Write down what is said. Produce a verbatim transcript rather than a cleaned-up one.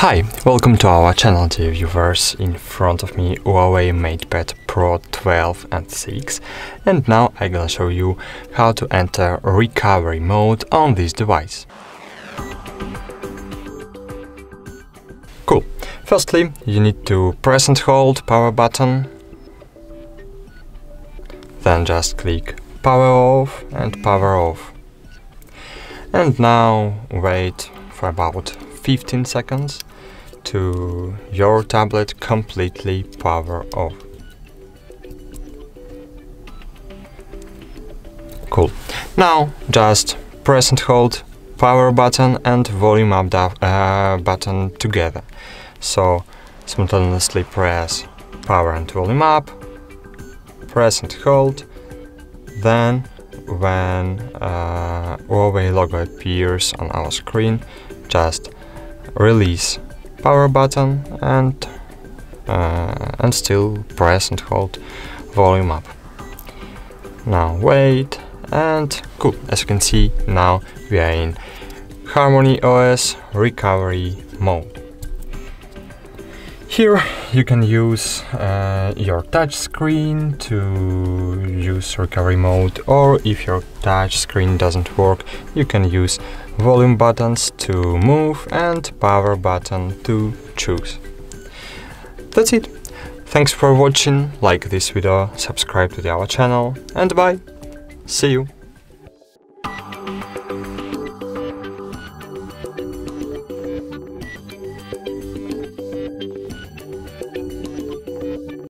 Hi, welcome to our channel, dear viewers. In front of me Huawei MatePad Pro twelve and six, and now I'm gonna show you how to enter recovery mode on this device. Cool. Firstly, you need to press and hold power button, then just click power off and power off. And now wait for about fifteen seconds to your tablet completely power off. Cool. Now just press and hold power button and volume up uh, button together. So simultaneously press power and volume up, press and hold, then when uh, Huawei logo appears on our screen, just release power button and uh, and still press and hold volume up. Now wait, and cool, as you can see now we are in Harmony O S recovery mode. Here you can use uh, your touch screen to use recovery mode, or if your touch screen doesn't work, you can use volume buttons to move and power button to choose. That's it. Thanks for watching, like this video, subscribe to our channel, and bye! See you!